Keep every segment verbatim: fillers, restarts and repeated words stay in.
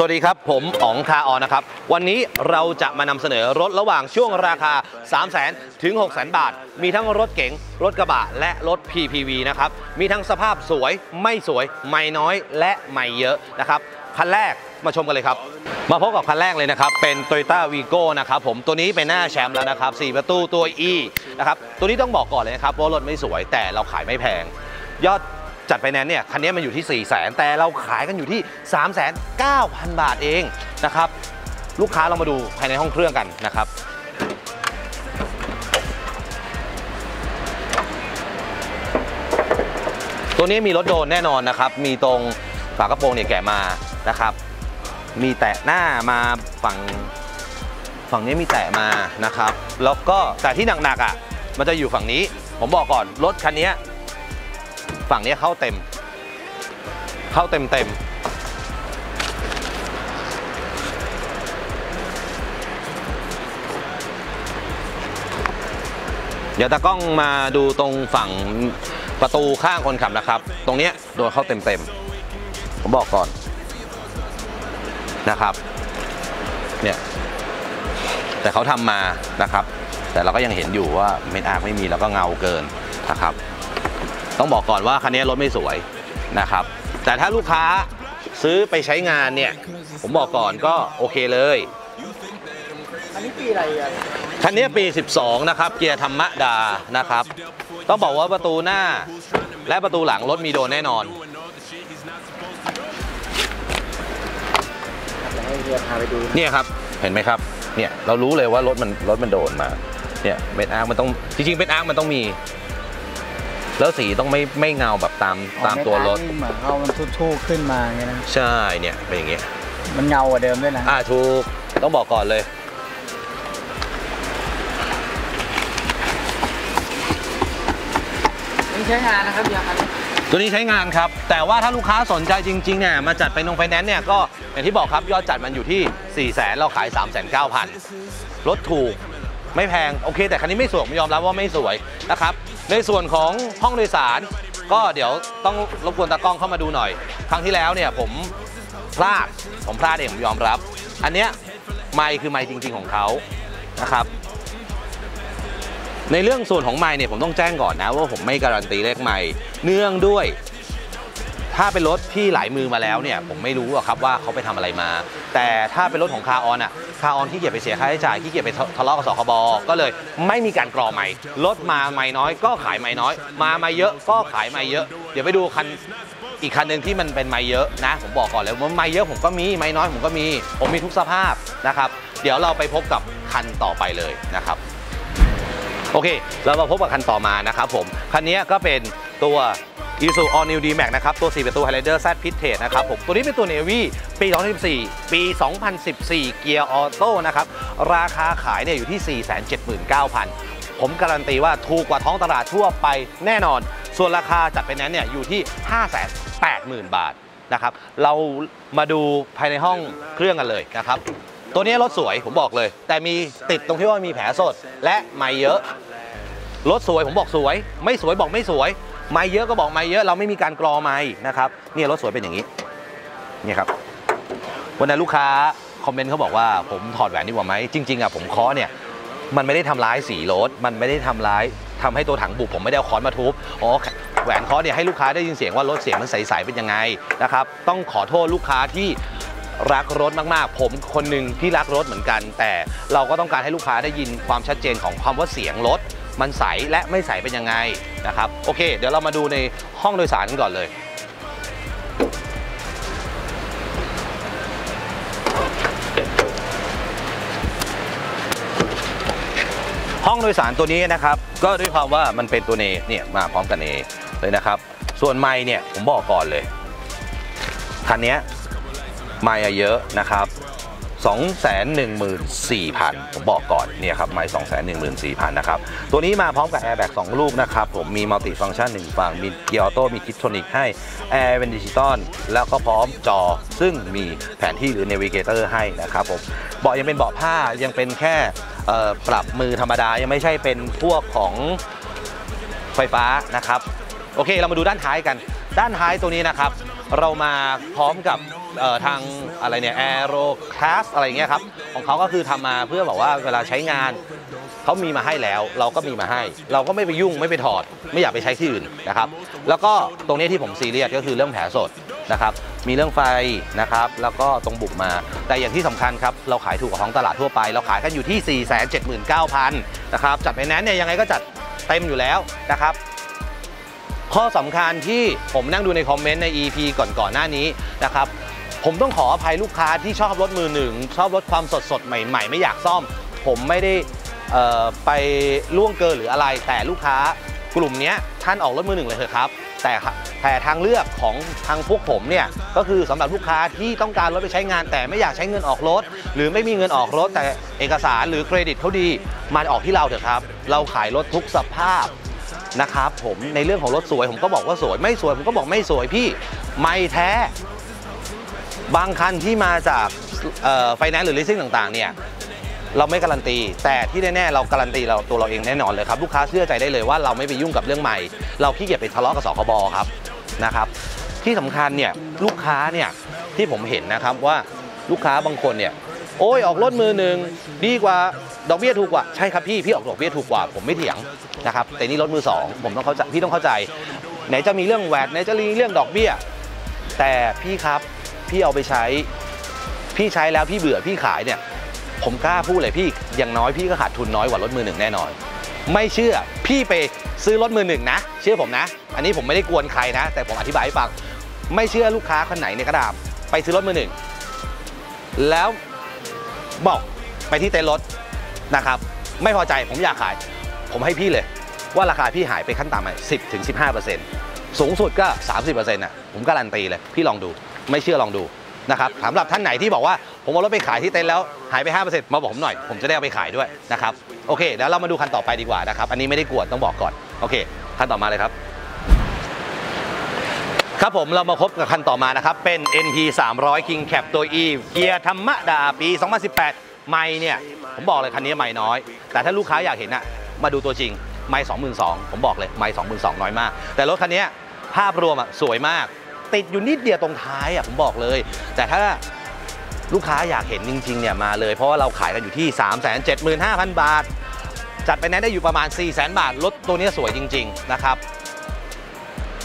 สวัสดีครับผมอ๋องคาออนนะครับวันนี้เราจะมานำเสนอรถระหว่างช่วงราคา สามแสน ถึง หกแสน บาทมีทั้งรถเก๋งรถกระบะและรถ พี พี วี นะครับมีทั้งสภาพสวยไม่สวยไม่น้อยและไม่เยอะนะครับคันแรกมาชมกันเลยครับมาพบกับคันแรกเลยนะครับเป็น Toyota Vigo นะครับผมตัวนี้เป็นหน้าแชมป์แล้วนะครับสี่ประตูตัว E นะครับตัวนี้ต้องบอกก่อนเลยนะครับว่ารถไม่สวยแต่เราขายไม่แพงยอดจัดไฟแนนซ์เนี่ยคันนี้มันอยู่ที่ สี่แสน แต่เราขายกันอยู่ที่ สามแสนเก้าพัน บาทเองนะครับลูกค้าเรามาดูภายในห้องเครื่องกันนะครับตัวนี้มีรถโดนแน่นอนนะครับมีตรงฝากระโปรงเนี่ยแกะมานะครับมีแตะหน้ามาฝั่งฝั่งนี้มีแตะมานะครับแล้วก็แต่ที่หนักๆอ่ะมันจะอยู่ฝั่งนี้ผมบอกก่อนรถคันนี้ฝั่งนี้เข้าเต็มเข้าเต็มเต็มเดี๋ยวตากล้องมาดูตรงฝั่งประตูข้างคนขับนะครับตรงนี้โดนเข้าเต็มเต็มผมบอกก่อนนะครับเนี่ยแต่เขาทำมานะครับแต่เราก็ยังเห็นอยู่ว่าเม็ดอาร์คไม่มีแล้วก็เงาเกินนะครับต้องบอกก่อนว่าคันนี้รถไม่สวยนะครับแต่ถ้าลูกค้าซื้อไปใช้งานเนี่ยผมบอกก่อนก็โอเคเลยอันนี้ปีอะไรครับคันนี้ปีสิบสองนะครับเกียร์ธรรมดานะครับต้องบอกว่าประตูหน้าและประตูหลังรถมีโดนแน่นอนเนี่ยครับเห็นไหมครับเนี่ยเรารู้เลยว่ารถมันรถมันโดนมาเนี่ยเม็ดอาร์คมันต้องจริงๆเป็นอาร์คมันต้องมีแล้วสีต้องไม่ไม่เงาแบบตามตามตัวรถเหมือนเขามันทุ่ๆขึ้นมาไงนะใช่เนี่ยเป็นอย่างเงี้ยมันเงากว่าเดิมด้วยนะอ่าถูกต้องบอกก่อนเลยนี่ใช้งานนะครับเดี๋ยวครับตัวนี้ใช้งานครับแต่ว่าถ้าลูกค้าสนใจจริงๆเนี่ยมาจัดไปลงไฟแนนซ์เนี่ยก็อย่างที่บอกครับยอดจัดมันอยู่ที่ สี่แสน เราขาย สามแสนเก้าพัน รถถูกไม่แพงโอเคแต่คันนี้ไม่สวยยอมรับว่าไม่สวยนะครับในส่วนของห้องโดยสารก็เดี๋ยวต้องรบกวนตากล้องเข้ามาดูหน่อยครั้งที่แล้วเนี่ยผมพลาดผมพลาดเองผมยอมรับอันเนี้ยไมค์คือไมค์จริงๆของเขานะครับในเรื่องส่วนของไมค์เนี่ยผมต้องแจ้งก่อนนะว่าผมไม่การันตีเลขไมค์เนื่องด้วยถ้าเป็นรถที่หลายมือมาแล้วเนี่ยผมไม่รู้ครับว่าเขาไปทำอะไรมาแต่ถ้าเป็นรถของคาออนอ่ะคาออนขี้เกียจไปเสียค่าใช้จ่ายขี้เกียจไปทะเลาะกับสคบก็เลยไม่มีการกรอไมค์รถมาไมค์น้อยก็ขายไมค์น้อยมาไมค์เยอะก็ขายไมค์เยอะเดี๋ยวไปดูคันอีกคันหนึ่งที่มันเป็นไมค์เยอะนะผมบอกก่อนเลยว่าไมค์เยอะผมก็มีไมค์น้อยผมก็มีผมมีทุกสภาพนะครับเดี๋ยวเราไปพบกับคันต่อไปเลยนะครับโอเคเรามาพบกับคันต่อมานะครับผมคันนี้ก็เป็นตัวIsuzu All New D-Max นะครับตัวสี่ประตู Highlander Z Pistrate นะครับผมตัวนี้เป็นตัว Navy ปีสองพันสิบสี่ปีสองพันสิบสี่เกียร์ออโต้นะครับราคาขายเนี่ยอยู่ที่ สี่แสนเจ็ดหมื่นเก้าพัน ผมการันตีว่าถูกกว่าท้องตลาดทั่วไปแน่นอนส่วนราคาจัดไปนั้นเนี่ยอยู่ที่ ห้าแสนแปดหมื่น บาทนะครับเรามาดูภายในห้องเครื่องกันเลยนะครับตัวนี้รถสวยผมบอกเลยแต่มีติดตรงที่ว่ามีแผลสดและไม่เยอะรถสวยผมบอกสวยไม่สวยบอกไม่สวยไม่เยอะก็บอกไม่เยอะเราไม่มีการกรอไม่นะครับเนี่ยรถสวยเป็นอย่างนี้นี่ครับวันนั้นลูกค้าคอมเมนต์เขาบอกว่าผมถอดแหวนดีกว่าไหมจริงๆอ่ะผมเคาะเนี่ยมันไม่ได้ทำร้ายสีรถมันไม่ได้ทำร้ายทำให้ตัวถังบุบผมไม่ได้เอาค้อนมาทุบอ๋อแหวนเคาะเนี่ยให้ลูกค้าได้ยินเสียงว่ารถเสียงมันใสๆเป็นยังไงนะครับต้องขอโทษลูกค้าที่รักรถมากๆผมคนหนึ่งที่รักรถเหมือนกันแต่เราก็ต้องการให้ลูกค้าได้ยินความชัดเจนของความว่าเสียงรถมันใสและไม่ใสเป็นยังไงนะครับโอเคเดี๋ยวเรามาดูในห้องโดยสารกันก่อนเลยห้องโดยสารตัวนี้นะครับก็ด้วยความว่ามันเป็นตัวเนเนี่ยมาพร้อมกันเนเลยนะครับส่วนไมค์เนี่ยผมบอกก่อนเลยคันนี้ไมค์เยอะนะครับ สองแสนหนึ่งหมื่นสี่พัน ผมบอกก่อนเนี่ยครับไมค์ สองแสนหนึ่งหมื่นสี่พัน นะครับตัวนี้มาพร้อมกับแอร์แบ็กสองลูกนะครับผมมีมัลติฟังก์ชันหนึ่งฝั่งมีเกียร์ออโต้มีคิดโทนิกให้แอร์เป็นดิจิตอลแล้วก็พร้อมจอซึ่งมีแผนที่หรือเนวิเกเตอร์ให้นะครับผมเบาะยังเป็นเบาะผ้ายังเป็นแค่ปรับมือธรรมดายังไม่ใช่เป็นพวกของไฟฟ้านะครับโอเคเรามาดูด้านท้ายกันด้านท้ายตัวนี้นะครับเรามาพร้อมกับ ทางอะไรเนี่ยแอโรคลาสอะไรเงี้ยครับของเขาก็คือทำมาเพื่อบอกว่าเวลาใช้งานเขามีมาให้แล้วเราก็มีมาให้เราก็ไม่ไปยุ่งไม่ไปถอดไม่อยากไปใช้ที่อื่นนะครับแล้วก็ตรงนี้ที่ผมซีเรียสก็คือเรื่องแผลสดนะครับมีเรื่องไฟนะครับแล้วก็ตรงบุกมาแต่อย่างที่สำคัญครับเราขายถูกกว่าของตลาดทั่วไปเราขายกันอยู่ที่ สี่แสนเจ็ดหมื่นเก้าพัน นะครับจัดไปนั้นเนี่ยยังไงก็จัดเต็มอยู่แล้วนะครับข้อสำคัญที่ผมนั่งดูในคอมเมนต์ใน อี พี ก่อนๆหน้านี้นะครับผมต้องขออภัยลูกค้าที่ชอบรถมือหนึ่งชอบรถความสดสดใหม่ๆไม่อยากซ่อมผมไม่ได้ไปล่วงเกินหรืออะไรแต่ลูกค้ากลุ่มนี้ท่านออกรถมือหนึ่งเลยเถอะครับแต่แต่ทางเลือกของทางพวกผมเนี่ยก็คือสำหรับลูกค้าที่ต้องการรถไปใช้งานแต่ไม่อยากใช้เงินออกรถหรือไม่มีเงินออกรถแต่เอกสารหรือเครดิตเขาดีมาออกที่เราเถอะครับเราขายรถทุกสภาพนะครับผมในเรื่องของรถสวยผมก็บอกว่าสวยไม่สวยผมก็บอกไม่สวยพี่ไม่แท้บางคันที่มาจากไฟแนนซ์หรือลิสซิ่งต่างๆเนี่ยเราไม่การันตีแต่ที่แน่ๆเราการันตีเราตัวเราเองแน่นอนเลยครับลูกค้าเชื่อใจได้เลยว่าเราไม่ไปยุ่งกับเรื่องใหม่เราขี้เกียจไปทะเลาะกับสคบครับนะครับที่สำคัญเนี่ยลูกค้าเนี่ยที่ผมเห็นนะครับว่าลูกค้าบางคนเนี่ยโอ้ยออกรถมือหนึ่งดีกว่าดอกเบี้ยถูกกว่าใช่ครับพี่พี่ออกดอกเบี้ยถูกกว่าผมไม่เถียงนะครับแต่นี่รถมือสองผมต้องเข้าใจพี่ต้องเข้าใจไหนจะมีเรื่องแวดไหนจะมีเรื่องดอกเบี้ยแต่พี่ครับพี่เอาไปใช้พี่ใช้แล้วพี่เบื่อพี่ขายเนี่ยผมกล้าพูดเลยพี่อย่างน้อยพี่ก็ขาดทุนน้อยกว่ารถมือหนึ่งแน่นอนไม่เชื่อพี่ไปซื้อรถมือหนึ่งนะเชื่อผมนะอันนี้ผมไม่ได้กวนใครนะแต่ผมอธิบายให้ฟังไม่เชื่อลูกค้าคนไหนเนี่ยก็ตามไปซื้อรถมือหนึ่งแล้วบอกไปที่เต็นท์รถนะครับไม่พอใจผมอยากขายผมให้พี่เลยว่าราคาพี่หายไปขั้นต่ำสิบถึงสิบห้าเปอร์เซ็นต์สูงสุดก็ สามสิบเปอร์เซ็นต์ นะผมการันตีเลยพี่ลองดูไม่เชื่อลองดูนะครับสำหรับท่านไหนที่บอกว่าผมเอารถไปขายที่เต็นท์แล้วหายไป ห้าเปอร์เซ็นต์ มาบอกผมหน่อยผมจะได้เอาไปขายด้วยนะครับโอเคแล้วเรามาดูคันต่อไปดีกว่านะครับอันนี้ไม่ได้กวนต้องบอกก่อนโอเคคันต่อมาเลยครับครับผมเรามาพบกับคันต่อมานะครับเป็น เอ็น พี สามร้อย King Cab ตัว E เกียร์ธรรมดาปีสองพันสิบแปดไมค์เนี่ยผมบอกเลยคันนี้ไมค์น้อยแต่ถ้าลูกค้าอยากเห็นอะมาดูตัวจริงไมค์ สองหมื่นสองพัน ผมบอกเลยไมค์ สองหมื่นสองพัน น้อยมากแต่รถคันนี้ภาพรวมอะสวยมากติดอยู่นิดเดียวตรงท้ายอ่ะผมบอกเลยแต่ถ้าลูกค้าอยากเห็นจริงๆเนี่ยมาเลยเพราะว่าเราขายกันอยู่ที่ สามแสนเจ็ดหมื่นห้าพัน บาทจัดไปแน่ได้อยู่ประมาณ สี่แสน บาทรถตัวนี้สวยจริงๆนะครับ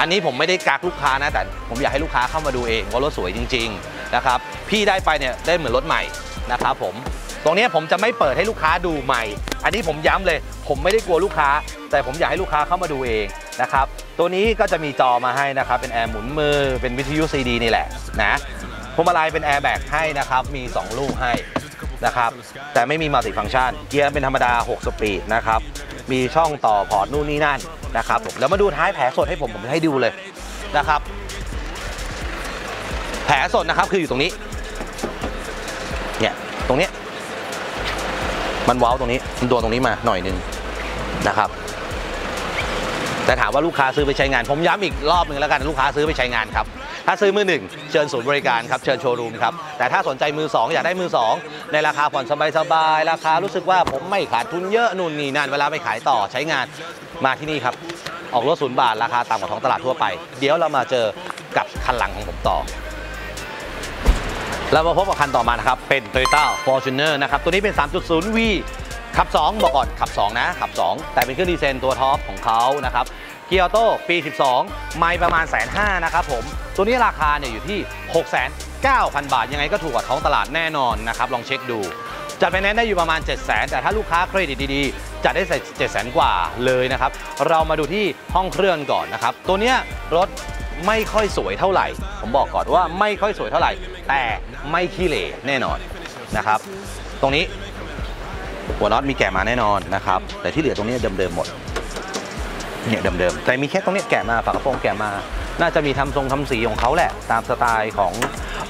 อันนี้ผมไม่ได้กักลูกค้านะแต่ผมอยากให้ลูกค้าเข้ามาดูเองว่ารถสวยจริงๆนะครับพี่ได้ไปเนี่ยได้เหมือนรถใหม่นะครับผมตรงนี้ผมจะไม่เปิดให้ลูกค้าดูใหม่อันนี้ผมย้ำเลยผมไม่ได้กลัวลูกค้าแต่ผมอยากให้ลูกค้าเข้ามาดูเองนะครับตัวนี้ก็จะมีจอมาให้นะครับเป็นแอร์หมุนมือเป็นวิทยุซีดีนี่แหละนะพวงมาลัยเป็นแอร์แบกให้นะครับมีสองลูกให้นะครับแต่ไม่มีมัลติฟังก์ชันเกียร์เป็นธรรมดาหกสปีดนะครับมีช่องต่อพอร์ตนู่นนี่นั่นนะครับผมแล้วมาดูท้ายแผลสดให้ผมผมให้ดูเลยนะครับแผลสดนะครับคืออยู่ตรงนี้เนี่ยตรงนี้มันว้าวตรงนี้มันโดนตรงนี้มาหน่อยนึงนะครับแต่ถามว่าลูกค้าซื้อไปใช้งานผมย้ำอีกรอบหนึ่งแล้วกันลูกค้าซื้อไปใช้งานครับถ้าซื้อมือหนึ่งเชิญศูนย์บริการครับเชิญโชว์รูมครับแต่ถ้าสนใจมือสองอยากได้มือสองในราคาผ่อนสบายๆราคารู้สึกว่าผมไม่ขาดทุนเยอะนู่นนี่นั่นเวลาไปขายต่อใช้งานมาที่นี่ครับออกรถศูนย์บาทราคาต่ำกว่าท้องตลาดทั่วไปเดี๋ยวเรามาเจอกับคันหลังของผมต่อเรามาพบกับคันต่อมานะครับเป็น Toyota Fortuner นะครับตัวนี้เป็น สามจุดศูนย์ วีขับสองบอกก่อนขับสองนะขับสองแต่เป็นเครื่องดีเซลตัวท็อปของเขานะครับเกียร์ออโต้ปีสิบสองไมล์ประมาณแสนห้านะครับผมตัวนี้ราคาเนี่ยอยู่ที่ หกแสนเก้าพัน บาทยังไงก็ถูกกว่าท้องตลาดแน่นอนนะครับลองเช็คดูจัดไฟแนนซ์ได้อยู่ประมาณ เจ็ดแสน แต่ถ้าลูกค้าเครดิตดีๆจัดได้เจ็ดแสนกว่าเลยนะครับเรามาดูที่ห้องเครื่องก่อนนะครับตัวเนี้ยรถไม่ค่อยสวยเท่าไหร่ผมบอกก่อนว่าไม่ค่อยสวยเท่าไหร่แต่ไม่ขี้เหร่แน่นอนนะครับตรงนี้หัวน็อตมีแกะมาแน่นอนนะครับแต่ที่เหลือตรงนี้เดิมๆหมดเนี่ยเดิมๆแต่มีแค่ตรงนี้แกะมาฝากระโปรงแกะมาน่าจะมีทำทรงทำสีของเขาแหละตามสไตล์ของ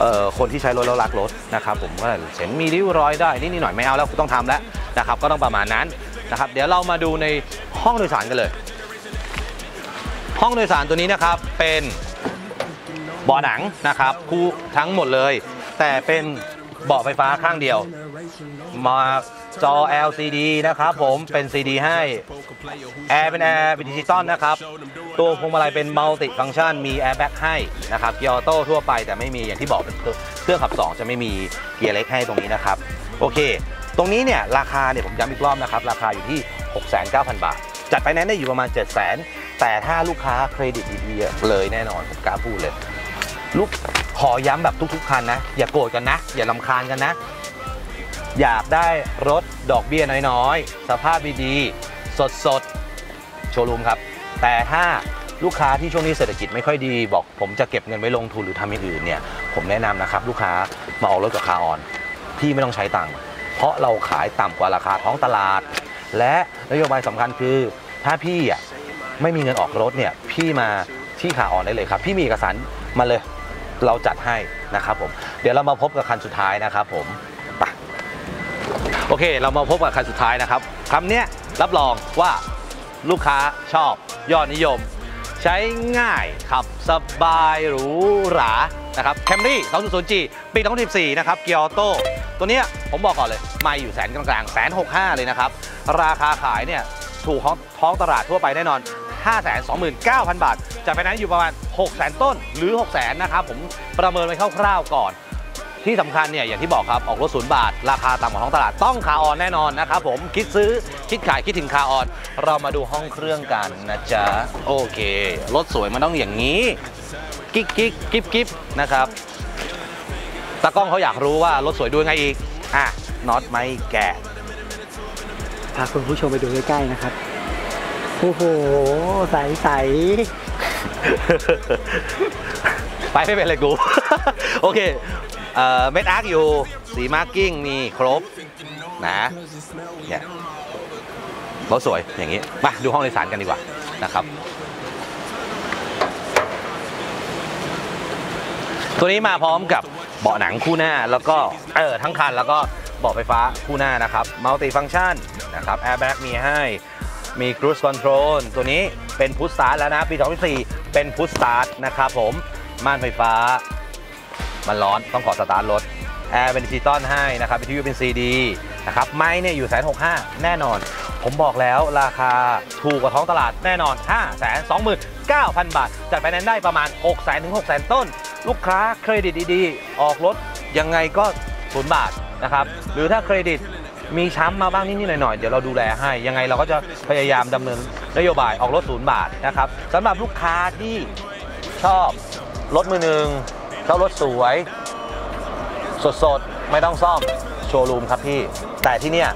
เอ่อคนที่ใช้รถแล้วรักรถนะครับผมก็เห็นมีริ้วรอยได้นิดหน่อยไม่เอาแล้วต้องทำแล้วนะครับก็ต้องประมาณนั้นนะครับเดี๋ยวเรามาดูในห้องโดยสารกันเลยห้องโดยสารตัวนี้นะครับเป็นเบาะหนังนะครับคู่ทั้งหมดเลยแต่เป็นเบาะไฟฟ้าข้างเดียวมา จอ แอล ซี ดี นะครับผมเป็น ซี ดี ให้แอร์เป็นแอร์ดิจิตอลนะครับตัวพวงมาลัยเป็นมัลติฟังก์ชันมีแอร์แบ็กให้นะครับเกียร์ออโต้ทั่วไปแต่ไม่มีอย่างที่บอกเป็นเครื่องขับสองจะไม่มีเกียร์เล็กให้ตรงนี้นะครับโอเคตรงนี้เนี่ยราคาเนี่ยผมย้ำอีกรอบนะครับราคาอยู่ที่ หกแสนเก้าพัน บาทจัดไปนั้นได้อยู่ประมาณ เจ็ดแสน แต่ถ้าลูกค้าเครดิตดีๆเลยแน่นอนผมกล้าพูดเลยลูกขอย้ำแบบทุกๆคันนะอย่าโกรธกันนะอย่ารำคาญกันนะอยากได้รถดอกเบี้ยน้อยๆสภาพดีๆสดๆโชว์รูมครับแต่ถ้าลูกค้าที่ช่วงนี้เศรษฐกิจไม่ค่อยดีบอกผมจะเก็บเงินไว้ลงทุนหรือทำอย่างอื่นเนี่ยผมแนะนำนะครับลูกค้ามาออกรถกับคาร์ออนที่ไม่ต้องใช้ตังค์เพราะเราขายต่ำกว่าราคาท้องตลาดและนโยบายสำคัญคือถ้าพี่อ่ะไม่มีเงินออกรถเนี่ยพี่มาที่คาร์ออนได้เลยครับพี่มีเอกสารมาเลยเราจัดให้นะครับผมเดี๋ยวเรามาพบกับคันสุดท้ายนะครับผมไปโอเคเรามาพบกับคันสุดท้ายนะครับคำนี้รับรองว่าลูกค้าชอบยอดนิยมใช้ง่ายขับสบายหรูหรานะครับแคมรี่ สองจุดศูนย์ จี ปีสองพันสิบสี่นะครับเกียร์ออโต้ตัวนี้ผมบอกก่อนเลยไม่อยู่แสนกลางๆแสนหกห้าเลยนะครับราคาขายเนี่ยถูกท้องตลาดทั่วไปแน่นอน ห้าแสนสองหมื่นเก้าพัน บาทจากไปนั้นอยู่ประมาณ หกแสน ต้นหรือ หกแสน นะครับผมประเมินไว้คร่าวๆก่อนที่สำคัญเนี่ยอย่างที่บอกครับออกรถศูนย์บาทราคาต่ำกว่าท้องตลาดต้องคาร์ออนแน่นอนนะครับผมคิดซื้อคิดขายคิดถึงคาร์ออนเรามาดูห้องเครื่องกันนะจ๊ะโอเครถสวยมันต้องอย่างนี้กิ๊กกิ๊กกิ๊บกิ๊บนะครับตากล้องเขาอยากรู้ว่ารถสวยด้วยไงอีกอ่ะน็อตไม่แกะพาคุณผู้ชมไปดูใกล้ๆนะครับโอ้โหใสๆไปไม่เป็นไรกูโอเคเม็ดอาร์คอยู่สีมาร์กิ้งมีครบนะเนี่ยรถสวยอย่างนี้มาดูห้องโดยสารกันดีกว่านะครับตัวนี้มาพร้อมกับเบาะหนังคู่หน้าแล้วก็เออทั้งคันแล้วก็เบาะไฟฟ้าคู่หน้านะครับมัลติฟังก์ชันนะครับแอร์แบ็กมีให้มีครูซคอนโทรลตัวนี้เป็นพุชสตาร์ทแล้วนะปีสองพันสี่เป็นพุชสตาร์ทนะครับผมม่านไฟฟ้ามันร้อนต้องขอสตาร์ทรถแอร์เป็นดิจิตอลให้นะครับวิทยุเป็น ซี ดี นะครับไม้เนี่ยอยู่แสนหกห้าแน่นอนผมบอกแล้วราคาถูกกว่าท้องตลาดแน่นอน ห้าแสนสองหมื่นเก้าพัน บาทจัดไฟแนนซ์ได้ประมาณ หกแสน ถึง หกแสน ต้นลูกค้าเครดิตดีๆออกรถยังไงก็ศูนย์บาทนะครับหรือถ้าเครดิตมีช้ำมาบ้างนิดๆหน่อยๆเดี๋ยวเราดูแลให้ยังไงเราก็จะพยายามดำเนินนโยบายออกรถศูนย์บาทนะครับสำหรับลูกค้าที่ชอบรถมือหนึ่งชอบรถสวยสดๆไม่ต้องซ่อมโชว์รูมครับพี่แต่ที่เนี่ย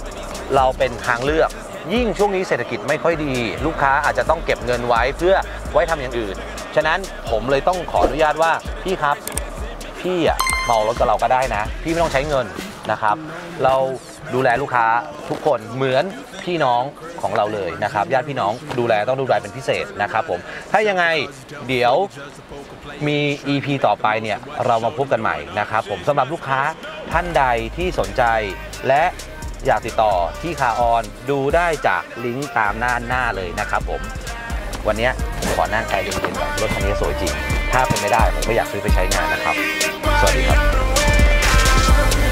เราเป็นทางเลือกยิ่งช่วงนี้เศรษฐกิจไม่ค่อยดีลูกค้าอาจจะต้องเก็บเงินไว้เพื่อไว้ทำอย่างอื่นฉะนั้นผมเลยต้องขออนุญาตว่าพี่ครับพี่อ่ะเมารถกับเราก็ได้นะพี่ไม่ต้องใช้เงินนะครับเราดูแลลูกค้าทุกคนเหมือนพี่น้องของเราเลยนะครับญาติพี่น้องดูแลต้องดูแลเป็นพิเศษนะครับผมถ้ายังไงเดี๋ยวมี อี พี ต่อไปเนี่ยเรามาพบกันใหม่นะครับผมสำหรับลูกค้าท่านใดที่สนใจและอยากติดต่อที่คาร์ออนดูได้จากลิงก์ตามหน้าหน้าเลยนะครับผมวันนี้ผมขอนั่งไกลเย็นๆก่อนรถคันนี้สวยจริงถ้าเป็นไม่ได้ผมก็อยากซื้อไปใช้งานนะครับสวัสดีครับ